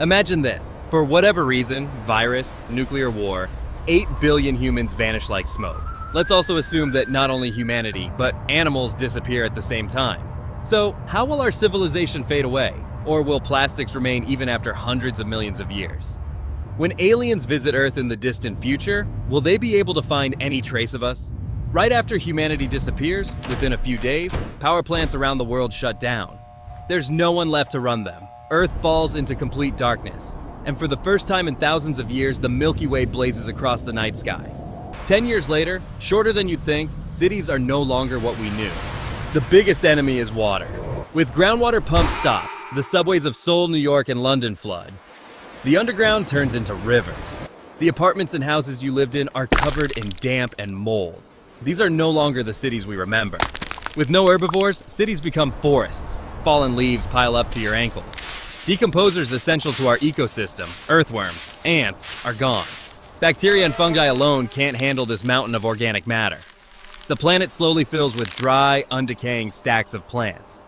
Imagine this. For whatever reason, virus, nuclear war, 8 billion humans vanish like smoke. Let's also assume that not only humanity, but animals disappear at the same time. So, how will our civilization fade away? Or will plastics remain even after hundreds of millions of years? When aliens visit Earth in the distant future, will they be able to find any trace of us? Right after humanity disappears, within a few days, power plants around the world shut down. There's no one left to run them. Earth falls into complete darkness. And for the first time in thousands of years, the Milky Way blazes across the night sky. 10 years later, shorter than you'd think, cities are no longer what we knew. The biggest enemy is water. With groundwater pumps stopped, the subways of Seoul, New York, and London flood. The underground turns into rivers. The apartments and houses you lived in are covered in damp and mold. These are no longer the cities we remember. With no herbivores, cities become forests. Fallen leaves pile up to your ankles. Decomposers essential to our ecosystem, earthworms, ants, are gone. Bacteria and fungi alone can't handle this mountain of organic matter. The planet slowly fills with dry, undecaying stacks of plants.